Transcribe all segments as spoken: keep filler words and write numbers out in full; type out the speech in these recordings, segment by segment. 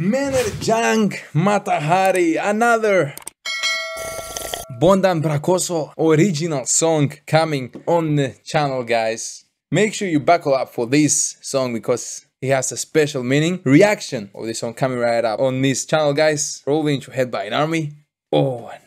Menerjang Matahari, another Bondan Prakoso original song coming on the channel, guys. Make sure you buckle up for this song because it has a special meaning. Reaction of this song coming right up on this channel, guys. Rolling into Head by an Army. Oh, and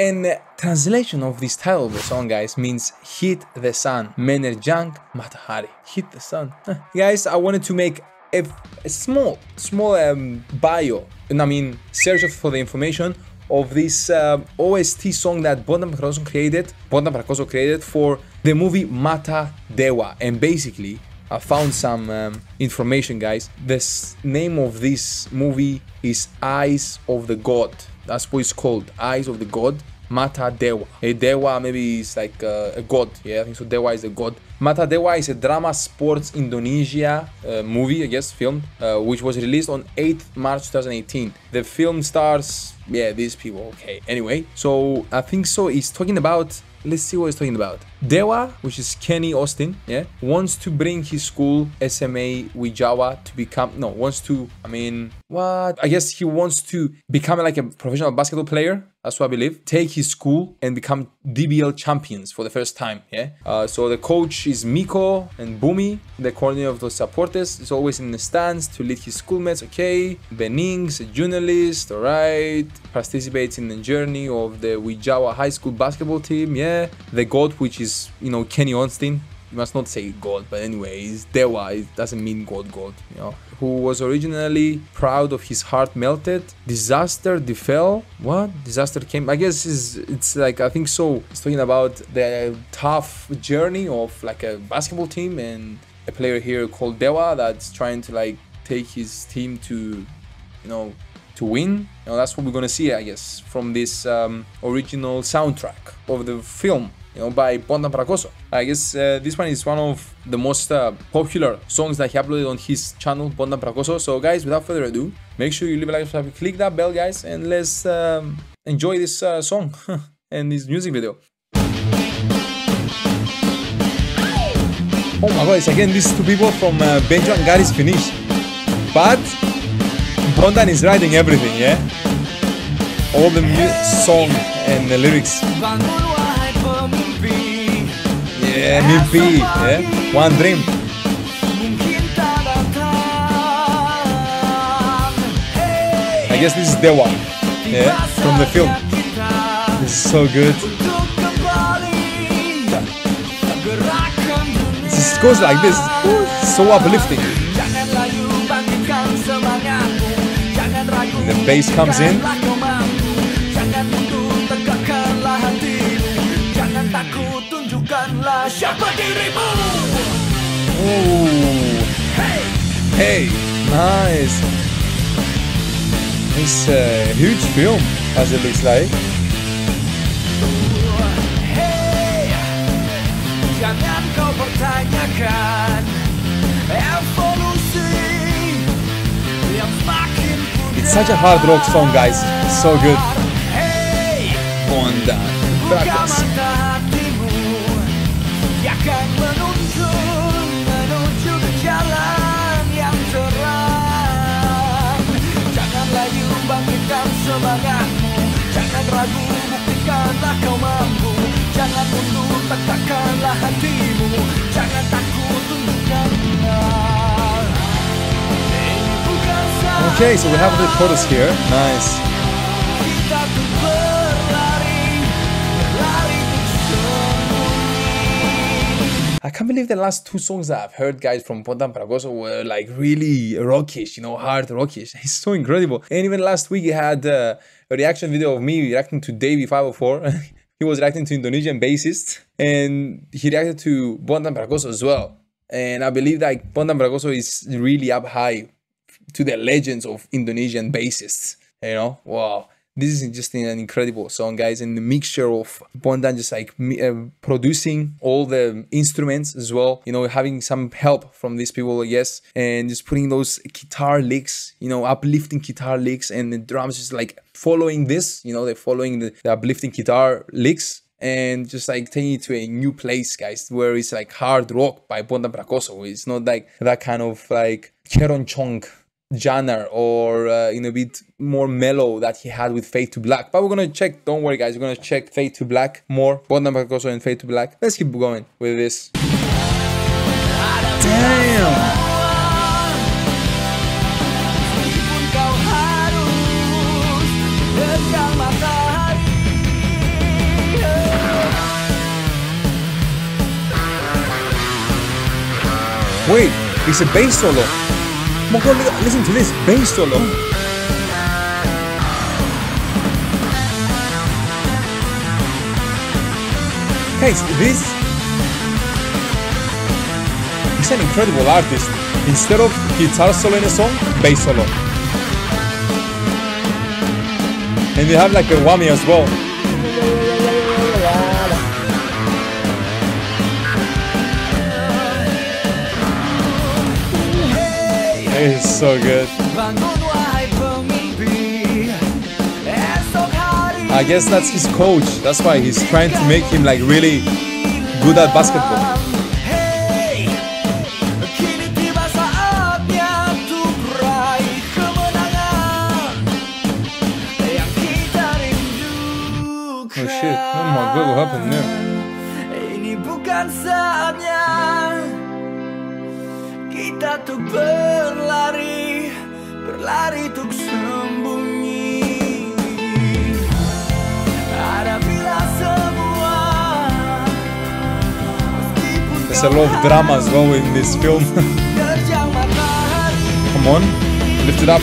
And the translation of this title of the song, guys, means hit the sun. Menerjang Matahari. Hit the sun. Huh. Guys, I wanted to make a, a small, small um, bio, and I mean, search for the information of this uh, O S T song that Bondan Prakoso created, Bondan Prakoso created for the movie Mata Dewa. And basically, I found some um, information, guys. The name of this movie is Eyes of the God. That's what it's called, Eyes of the God, Mata Dewa. A Dewa maybe is like uh, a god, yeah, I think so, Dewa is a god. Mata Dewa is a drama sports Indonesia uh, movie, I guess, film, uh, which was released on eighth March two thousand eighteen. The film stars, yeah, these people, okay. Anyway, so I think so, it's talking about, let's see what it's talking about. Dewa, which is Kenny Austin, yeah, wants to bring his school, S M A Wijaya, to become, no, wants to, I mean, what? I guess he wants to become like a professional basketball player, that's what I believe. Take his school and become D B L champions for the first time, yeah. Uh, so the coach is Miko and Bumi, the coordinator of the supporters, is always in the stands to lead his schoolmates, okay. Bening's a journalist, all right. Participates in the journey of the Wijaya high school basketball team, yeah. The god, which is, you know, Kenny Onstein, you must not say God, but anyways, Dewa, it doesn't mean God, God, you know, who was originally proud of his heart melted, disaster befell, what, disaster came, I guess it's, it's like, I think so, it's talking about the tough journey of like a basketball team and a player here called Dewa that's trying to like take his team to, you know, to win. You know, that's what we're gonna see, I guess, from this um, original soundtrack of the film, you know, by Bondan Prakoso. I guess uh, this one is one of the most uh, popular songs that he uploaded on his channel, Bondan Prakoso. So guys, without further ado, make sure you leave a like, subscribe, click that bell, guys, and let's um, enjoy this uh, song and this music video. Oh my god, it's again these two people from uh, Benjo and Gary's Finnish. But Bondan is writing everything, yeah? All the song and the lyrics. Yeah, mimpi, yeah? One dream. I guess this is Dewa, yeah? From the film. This is so good. This goes like this. So uplifting. And the bass comes in. Oh, hey, hey, nice. It's a huge film, as it looks like. Hey, jangan kau pertanyakan evolusi yang makin kuat. It's such a hard rock song, guys. It's so good. Hey, Bondan Prakoso. Okay, so we have the chorus here. Nice. I can't believe the last two songs that I've heard, guys, from Bondan Prakoso were like really rockish, you know, hard rockish. It's so incredible. And even last week you had uh, a reaction video of me reacting to Davey five oh four. He was reacting to Indonesian bassists, and he reacted to Bondan Prakoso as well. And I believe that Bondan Prakoso is really up high to the legends of Indonesian bassists, you know. Wow. This is just an incredible song, guys, and the mixture of Bondan just like uh, producing all the instruments as well, you know, having some help from these people, I guess, and just putting those guitar licks, you know, uplifting guitar licks, and the drums just like following this, you know, they're following the, the uplifting guitar licks, and just like taking it to a new place, guys, where it's like hard rock by Bondan Prakoso. It's not like that kind of like Keroncong genre or uh, in a bit more mellow that he had with Fade to Black. But we're gonna check, don't worry guys, we're gonna check Fade to Black more, Bondan Prakoso and Fade to Black. Let's keep going with this. Damn! Wait, it's a bass solo. Oh my God, listen to this bass solo. Guys, this is an incredible artist. Instead of guitar solo in a song, bass solo. And they have like a whammy as well. It's so good. I guess that's his coach. That's why he's trying to make him like really good at basketball. Oh shit. Oh my God, what happened there? Kita tuk berlari, berlari tuk sembunyi. Ada bila semua. There's a lot of drama as well in this film. Come on, lift it up.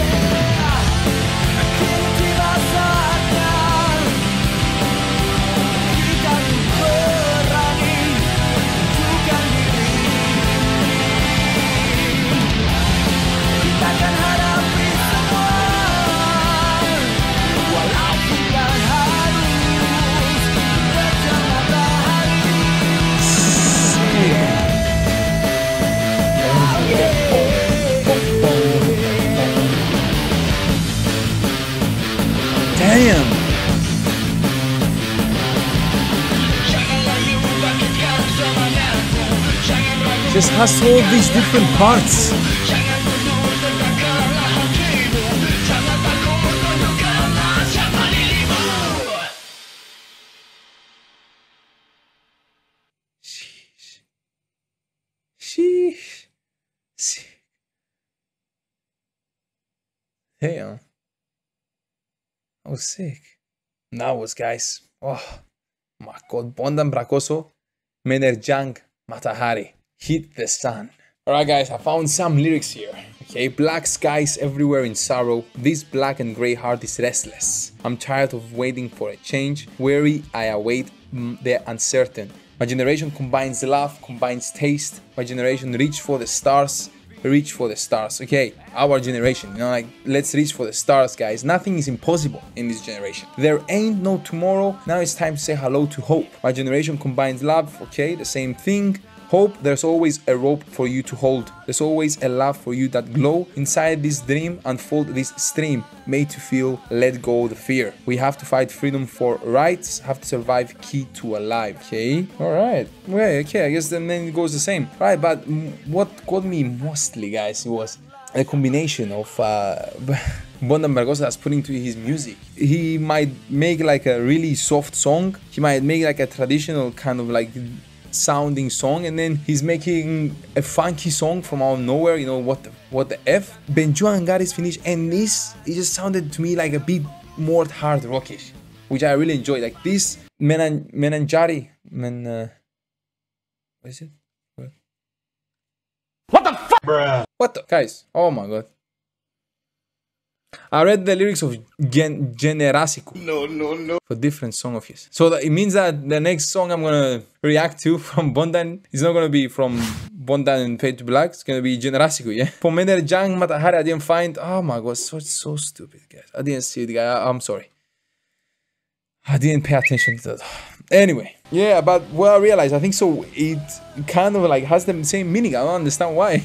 Just has all these different parts. Sheesh. Sheesh. Sheesh. Damn. That was sick. That was, guys. Oh my God. Bondan Prakoso, Menerjang Matahari. Hit the sun. Alright guys, I found some lyrics here. Okay, black skies everywhere in sorrow. This black and grey heart is restless. I'm tired of waiting for a change. Weary, I await the uncertain. My generation combines love, combines taste. My generation reach for the stars. Reach for the stars. Okay, our generation, you know, like, let's reach for the stars, guys. Nothing is impossible in this generation. There ain't no tomorrow. Now it's time to say hello to hope. My generation combines love. Okay, the same thing. Hope, there's always a rope for you to hold. There's always a love for you that glow. Inside this dream, unfold this stream. Made to feel, let go the fear. We have to fight freedom for rights. Have to survive, key to alive. Okay, all right. Wait, okay, I guess then, then it goes the same. Right, but what got me mostly, guys, was a combination of uh, Bondan Prakoso that's putting to his music. He might make like a really soft song. He might make like a traditional kind of like sounding song, and then he's making a funky song from out of nowhere. You know what the, what the F. Benju and Gary's finish, and this, it just sounded to me like a bit more hard rockish, which I really enjoyed. Like this Menan Menanjari Men uh, what is it? What? What the fuck, bruh? What the guys? Oh my God. I read the lyrics of Gen Generasiku. No, no, no. For different song of his. So that it means that the next song I'm gonna react to from Bondan is not gonna be from Bondan and Fade to Black. It's gonna be Generasiku, yeah? For Menerjang Matahari, I didn't find. Oh my God, so, so stupid, guys. I didn't see it, guys. I'm sorry. I didn't pay attention to that. Anyway, yeah, but what I realized, I think so, it kind of like has the same meaning. I don't understand why.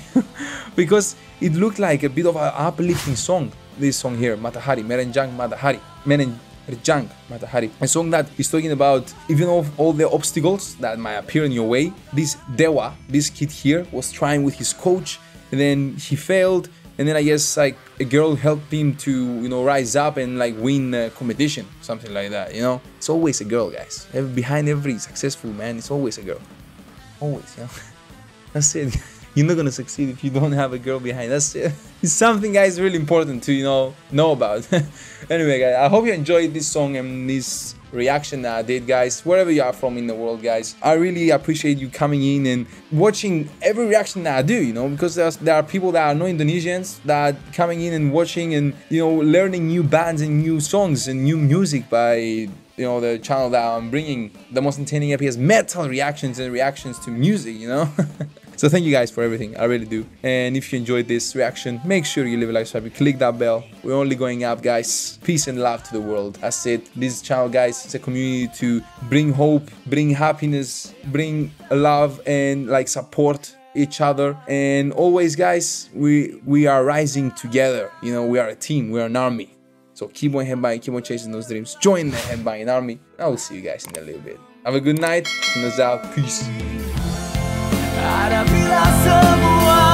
Because it looked like a bit of an uplifting song, this song here, Matahari, Menerjang Matahari, Menerjang Matahari. A song that is talking about, even of all the obstacles that might appear in your way, this Dewa, this kid here, was trying with his coach, and then he failed, and then I guess like a girl helped him to, you know, rise up and like win a competition, something like that, you know? It's always a girl, guys. Behind every successful man, it's always a girl. Always, you know? That's it. You're not gonna succeed if you don't have a girl behind. That's it. It's something, guys, really important to, you know, know about. Anyway, guys, I hope you enjoyed this song and this reaction that I did, guys. Wherever you are from in the world, guys, I really appreciate you coming in and watching every reaction that I do, you know, because there's, there are people that are not Indonesians that are coming in and watching and, you know, learning new bands and new songs and new music by, you know, the channel that I'm bringing. The Most Entertaining E P has metal reactions and reactions to music, you know. So thank you guys for everything, I really do. And if you enjoyed this reaction, make sure you leave a like, subscribe, click that bell. We're only going up, guys. Peace and love to the world. That's it. This channel, guys, it's a community to bring hope, bring happiness, bring love, and like support each other. And always, guys, we we are rising together. You know, we are a team, we are an army. So keep on headbanging, keep on chasing those dreams. Join the headbanging army. I will see you guys in a little bit. Have a good night. Peace. Ada bila semua